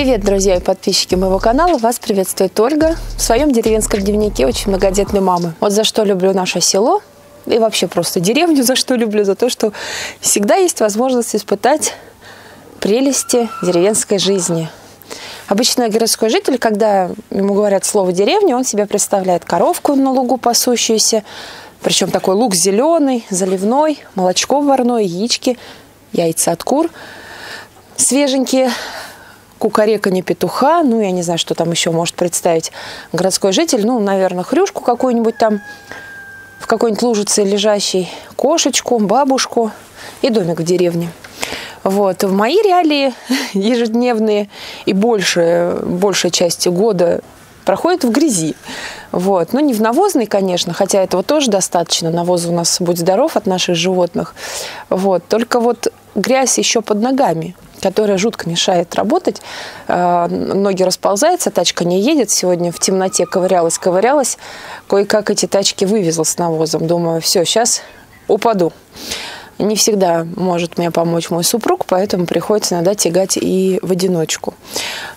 Привет, друзья и подписчики моего канала! Вас приветствует Ольга в своем деревенском дневнике очень многодетной мамы. Вот за что люблю наше село и вообще просто деревню, за что люблю, за то, что всегда есть возможность испытать прелести деревенской жизни. Обычно городской житель, когда ему говорят слово «деревня», он себе представляет коровку на лугу пасущуюся, причем такой луг зеленый, заливной, молочко варное, яички, яйца от кур, свеженькие, кукареканье петуха, ну, я не знаю, что там еще может представить городской житель, ну, наверное, хрюшку какую-нибудь там, в какой-нибудь лужице лежащей, кошечку, бабушку и домик в деревне. Вот. В мои реалии ежедневные и большая часть года проходит в грязи. Вот. Но не в навозной, конечно, хотя этого тоже достаточно. Навоз у нас, будь здоров, от наших животных. Вот. Только вот грязь еще под ногами, которая жутко мешает работать. Ноги расползаются, тачка не едет. Сегодня в темноте ковырялась. Кое-как эти тачки вывезла с навозом. Думаю, все, сейчас упаду. Не всегда может мне помочь мой супруг, поэтому приходится иногда тягать и в одиночку.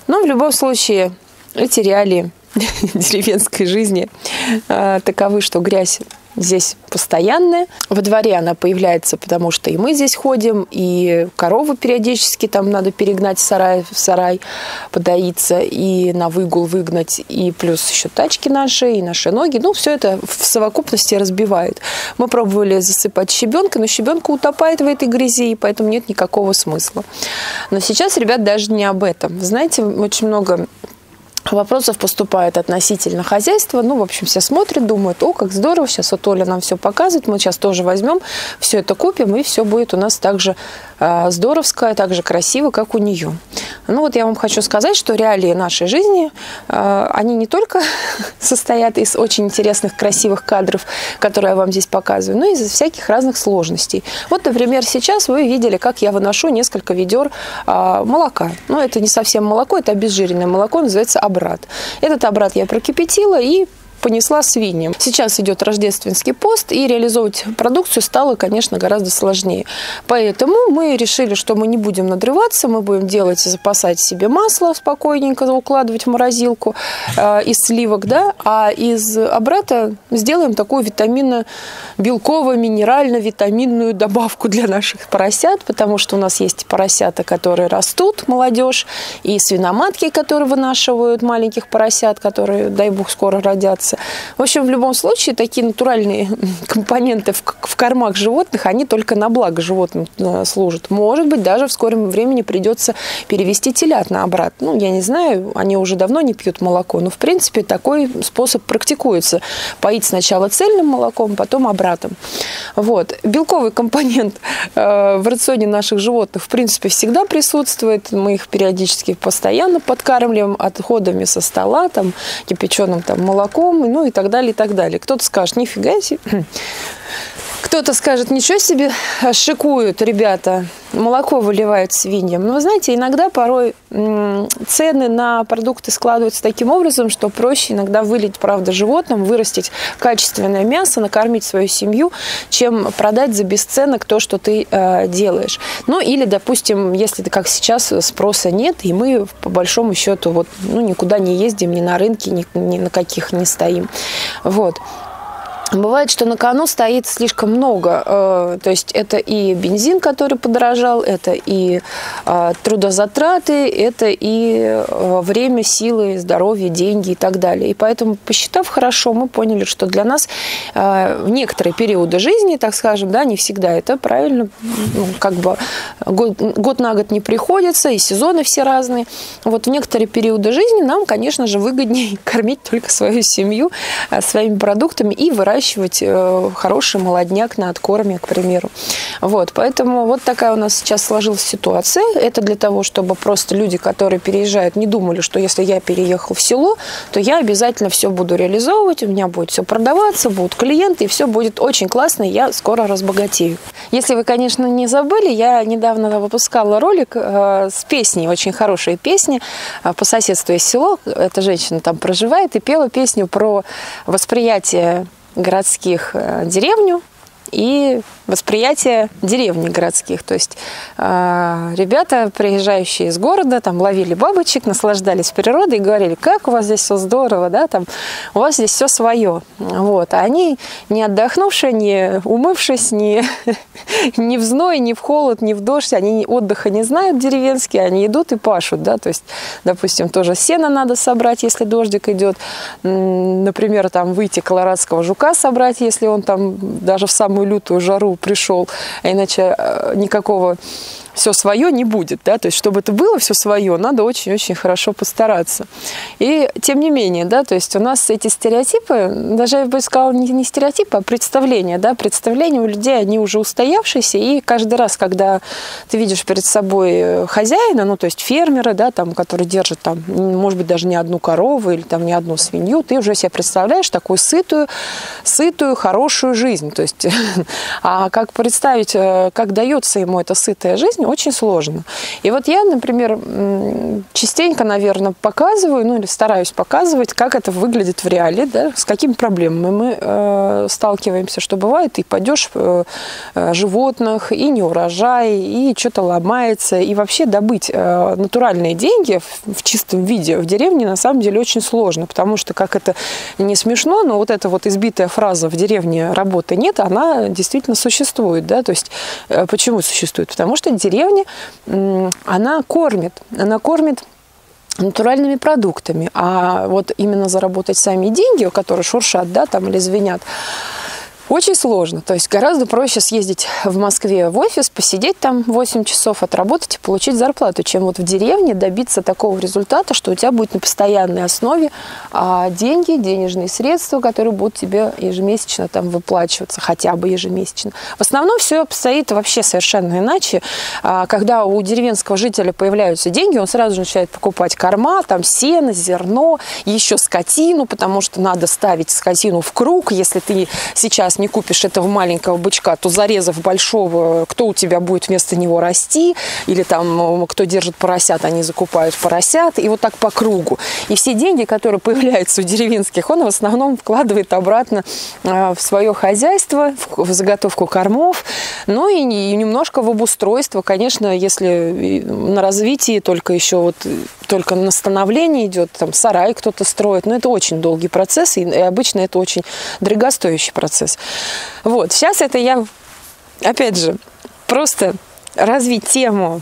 Но в любом случае эти реалии деревенской жизни таковы, что грязь здесь постоянная. Во дворе она появляется, потому что и мы здесь ходим, и корову периодически там надо перегнать в сарай подоиться, и на выгул выгнать, и плюс еще тачки наши, и наши ноги. Ну, все это в совокупности разбивает. Мы пробовали засыпать щебенкой, но щебенка утопает в этой грязи, и поэтому нет никакого смысла. Но сейчас, ребят, даже не об этом. Знаете, очень много вопросов поступает относительно хозяйства. Ну, в общем, все смотрят, думают, о, как здорово, сейчас вот Оля нам все показывает, мы сейчас тоже возьмем, все это купим, и все будет у нас так же здоровское, так же красиво, как у нее. Ну, вот я вам хочу сказать, что реалии нашей жизни, они не только состоят из очень интересных, красивых кадров, которые я вам здесь показываю, но и из всяких разных сложностей. Вот, например, сейчас вы видели, как я выношу несколько ведер молока. Но это не совсем молоко, это обезжиренное молоко, называется обезжиренное. Этот обрат я прокипятила и понесла свиньям. Сейчас идет рождественский пост, и реализовывать продукцию стало, конечно, гораздо сложнее. Поэтому мы решили, что мы не будем надрываться, мы будем делать и запасать себе масло, спокойненько укладывать в морозилку из сливок, да, а из обрата сделаем такую витаминно-белково-минерально-витаминную добавку для наших поросят, потому что у нас есть поросята, которые растут, молодежь, и свиноматки, которые вынашивают маленьких поросят, которые, дай бог, скоро родятся. В общем, в любом случае, такие натуральные компоненты в кормах животных, они только на благо животным служат. Может быть, даже в скором времени придется перевести телят на обрат. Ну, я не знаю, они уже давно не пьют молоко, но, в принципе, такой способ практикуется. Поить сначала цельным молоком, потом обратом. Вот. Белковый компонент в рационе наших животных, в принципе, всегда присутствует. Мы их периодически постоянно подкармливаем отходами со стола, там, кипяченым там, молоком, ну и так далее, и так далее. Кто-то скажет, нифига себе. Кто-то скажет, ничего себе, шикуют ребята, молоко выливают свиньям. Но вы знаете, иногда порой цены на продукты складываются таким образом, что проще иногда вылить, правда, животным, вырастить качественное мясо, накормить свою семью, чем продать за бесценок то, что ты делаешь. Ну или, допустим, если, как сейчас, спроса нет, и мы по большому счету вот, ну, никуда не ездим, ни на рынке, ни на каких не стоим. Вот. Бывает, что на кону стоит слишком много, то есть это и бензин, который подорожал, это и трудозатраты, это и время, силы, здоровье, деньги и так далее. И поэтому, посчитав хорошо, мы поняли, что для нас в некоторые периоды жизни, так скажем, да, не всегда это правильно, ну, как бы год на год не приходится, и сезоны все разные. Вот в некоторые периоды жизни нам, конечно же, выгоднее кормить только свою семью своими продуктами и выращивать хороший молодняк на откорме, к примеру. Вот, поэтому вот такая у нас сейчас сложилась ситуация. Это для того, чтобы просто люди, которые переезжают, не думали, что если я переехал в село, то я обязательно все буду реализовывать, у меня будет все продаваться, будут клиенты, и все будет очень классно, и я скоро разбогатею. Если вы, конечно, не забыли, я недавно выпускала ролик с песней, очень хорошей песни «По соседству есть село», эта женщина там проживает, и пела песню про восприятие городских деревню и восприятие деревни городских. То есть ребята, приезжающие из города, там ловили бабочек, наслаждались природой и говорили, как у вас здесь все здорово, да, там, у вас здесь все свое. Вот. А они, не отдохнувшие, не умывшись, ни в зной, ни в холод, ни в дождь, они отдыха не знают деревенские, они идут и пашут, да, то есть, допустим, тоже сено надо собрать, если дождик идет, например, там выйти колорадского жука собрать, если он там даже в самую лютую жару пришел, а иначе никакого все свое не будет, да, то есть, чтобы это было все свое, надо очень-очень хорошо постараться. И тем не менее, да, то есть у нас эти стереотипы, даже я бы сказала, не стереотипы, а представления, да, представления у людей, они уже устоявшиеся, и каждый раз, когда ты видишь перед собой хозяина, ну, то есть фермера, да, там, который держит, там, может быть, даже не одну корову или там не одну свинью, ты уже себе представляешь такую сытую, хорошую жизнь, то есть, а как представить, как дается ему эта сытая жизнь, очень сложно. И вот я, например, частенько, наверное, показываю, ну или стараюсь показывать, как это выглядит в реале, да, с какими проблемами мы сталкиваемся, что бывает, и падеж животных, и неурожай, и что-то ломается, и вообще добыть натуральные деньги в чистом виде в деревне на самом деле очень сложно, потому что, как это не смешно, но вот эта вот избитая фраза «в деревне работы нет», она действительно существует, да, то есть почему существует? Потому что деревня, она кормит натуральными продуктами, а вот именно заработать сами деньги, которые шуршат, да, там или звенят, очень сложно. То есть гораздо проще съездить в Москве в офис, посидеть там 8 часов, отработать и получить зарплату, чем вот в деревне добиться такого результата, что у тебя будет на постоянной основе деньги, денежные средства, которые будут тебе ежемесячно там выплачиваться, хотя бы ежемесячно. В основном все обстоит вообще совершенно иначе. Когда у деревенского жителя появляются деньги, он сразу же начинает покупать корма, там сено, зерно, еще скотину, потому что надо ставить скотину в круг, если ты сейчас не купишь этого маленького бычка, то зарезав большого, кто у тебя будет вместо него расти, или там кто держит поросят, они закупают поросят, и вот так по кругу. И все деньги, которые появляются у деревенских, он в основном вкладывает обратно в свое хозяйство, в заготовку кормов, ну и немножко в обустройство, конечно, если на развитии только еще вот только на становление идет, там сарай кто-то строит, но это очень долгий процесс, и обычно это очень дорогостоящий процесс. Вот, сейчас это я, опять же, просто развить тему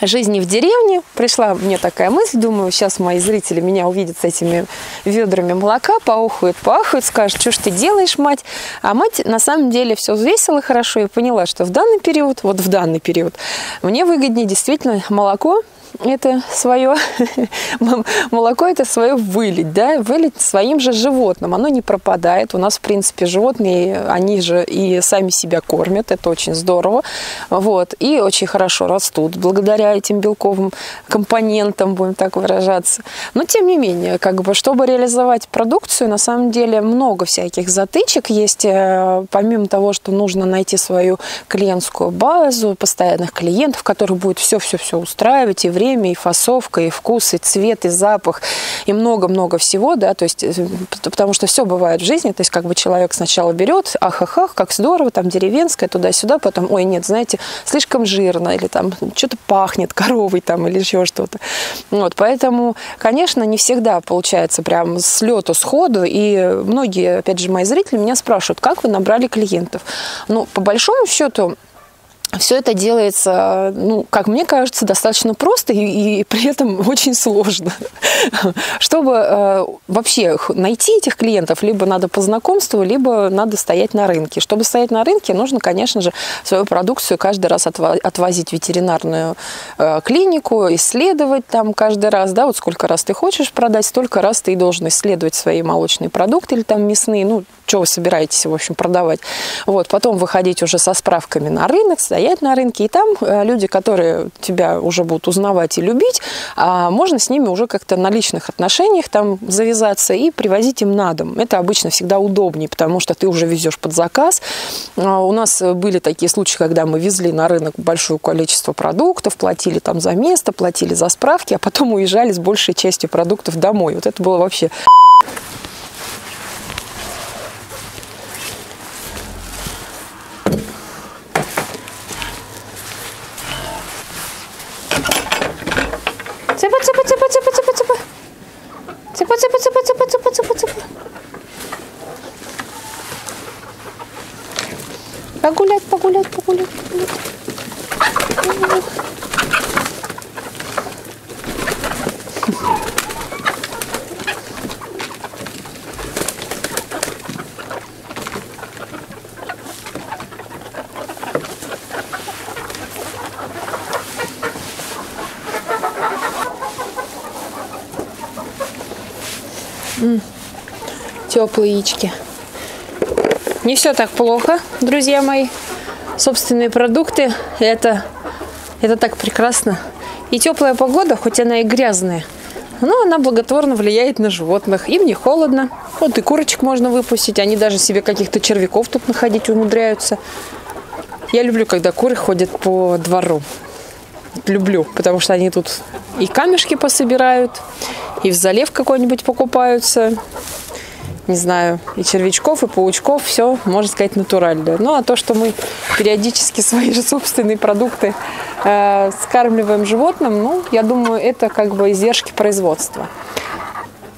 жизни в деревне. Пришла мне такая мысль, думаю, сейчас мои зрители меня увидят с этими ведрами молока, поохают, скажут, что ж ты делаешь, мать. А мать на самом деле все взвесила хорошо и поняла, что в данный период, вот в данный период, мне выгоднее действительно молоко, это свое молоко, это свое вылить, да, вылить своим же животным. Оно не пропадает. У нас, в принципе, животные, они же и сами себя кормят. Это очень здорово. Вот. И очень хорошо растут благодаря этим белковым компонентам, будем так выражаться. Но, тем не менее, как бы, чтобы реализовать продукцию, на самом деле, много всяких затычек есть. Помимо того, что нужно найти свою клиентскую базу, постоянных клиентов, которых будет все-все-все устраивать, и время, и фасовка, и вкус, и цвет, и запах, и много-много всего, да, то есть, потому что все бывает в жизни, то есть, как бы человек сначала берет, ахахах, как здорово, там, деревенское, туда-сюда, потом, ой, нет, знаете, слишком жирно, или там, что-то пахнет коровой, там, или еще что-то, вот, поэтому, конечно, не всегда получается прям с лету, сходу, и многие, опять же, мои зрители меня спрашивают, как вы набрали клиентов, ну, по большому счету, все это делается, ну, как мне кажется, достаточно просто и при этом очень сложно. Чтобы вообще найти этих клиентов, либо надо по знакомству, либо надо стоять на рынке. Чтобы стоять на рынке, нужно, конечно же, свою продукцию каждый раз отвозить в ветеринарную клинику, исследовать там каждый раз, да, вот сколько раз ты хочешь продать, столько раз ты и должен исследовать свои молочные продукты или там мясные, ну, что вы собираетесь, в общем, продавать. Вот, потом выходить уже со справками на рынок, стоять на рынке, и там люди, которые тебя уже будут узнавать и любить, можно с ними уже как-то на личных отношениях там завязаться и привозить им на дом. Это обычно всегда удобнее, потому что ты уже везешь под заказ. У нас были такие случаи, когда мы везли на рынок большое количество продуктов, платили там за место, платили за справки, а потом уезжали с большей частью продуктов домой. Вот это было вообще... Теплые яички. Не все так плохо, друзья мои. Собственные продукты, это так прекрасно. И теплая погода, хоть она и грязная, но она благотворно влияет на животных. Им не холодно. Вот и курочек можно выпустить. Они даже себе каких-то червяков тут находить умудряются. Я люблю, когда куры ходят по двору. Люблю, потому что они тут и камешки пособирают, и в залив какой-нибудь покупаются. Не знаю, и червячков, и паучков. Все, можно сказать, натурально. Ну, а то, что мы периодически свои же собственные продукты скармливаем животным, ну, я думаю, это как бы издержки производства.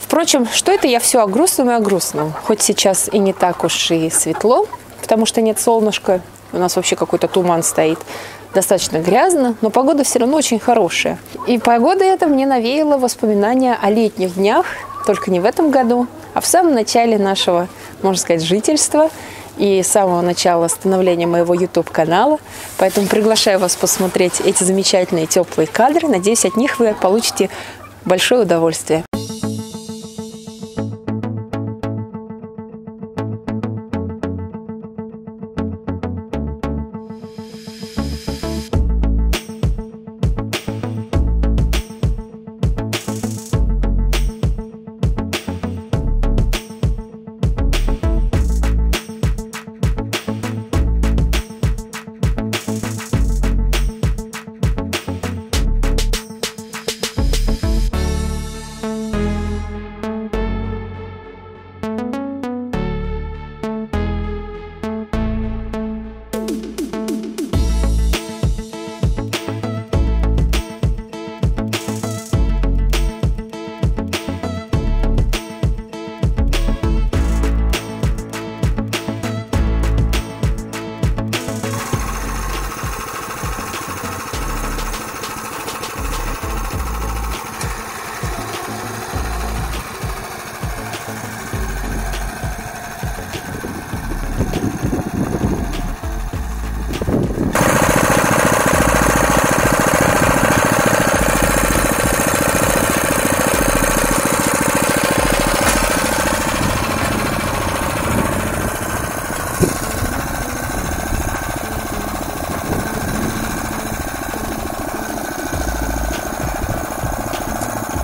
Впрочем, что это я все о грустном и о грустном. Хоть сейчас и не так уж и светло, потому что нет солнышка. У нас вообще какой-то туман стоит. Достаточно грязно, но погода все равно очень хорошая. И погода эта мне навеяла воспоминания о летних днях, только не в этом году, а в самом начале нашего, можно сказать, жительства и с самого начала становления моего YouTube-канала. Поэтому приглашаю вас посмотреть эти замечательные теплые кадры. Надеюсь, от них вы получите большое удовольствие.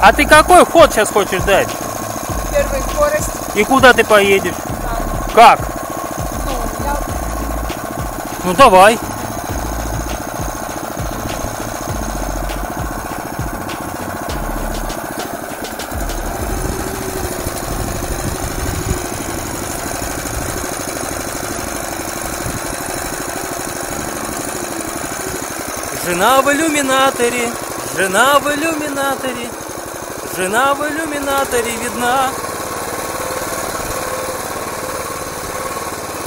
А ты какой ход сейчас хочешь дать? Первая скорость. И куда ты поедешь? Да. Как? Ну, я... ну давай. Жена в иллюминаторе. Жена в иллюминаторе. Жена в иллюминаторе видна,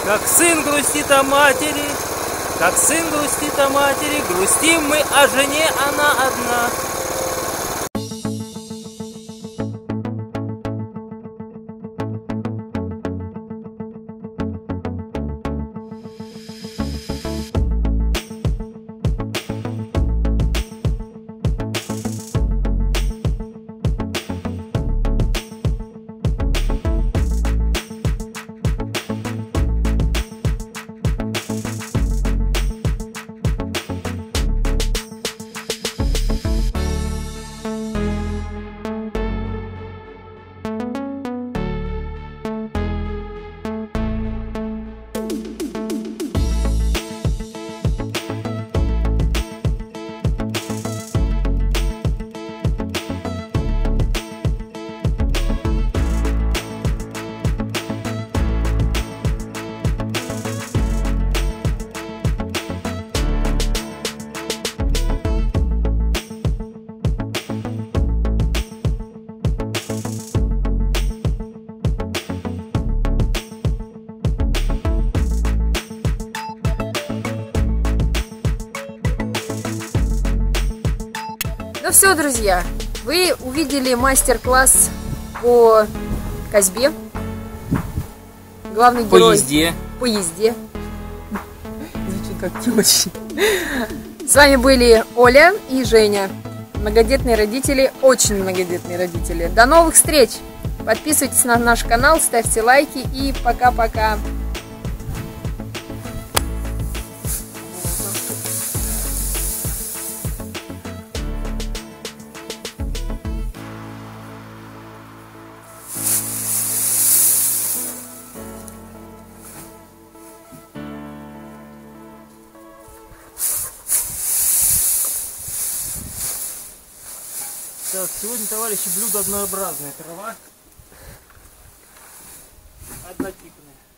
как сын грустит о матери, как сын грустит о матери, грустим мы о жене, она одна. Ну все, друзья, вы увидели мастер-класс по косьбе. Главный герой. По езде. По езде. Звучит как тёща. С вами были Оля и Женя. Многодетные родители, очень многодетные родители. До новых встреч! Подписывайтесь на наш канал, ставьте лайки и пока-пока! Так, сегодня, товарищи, блюдо однообразное. Трава однотипная.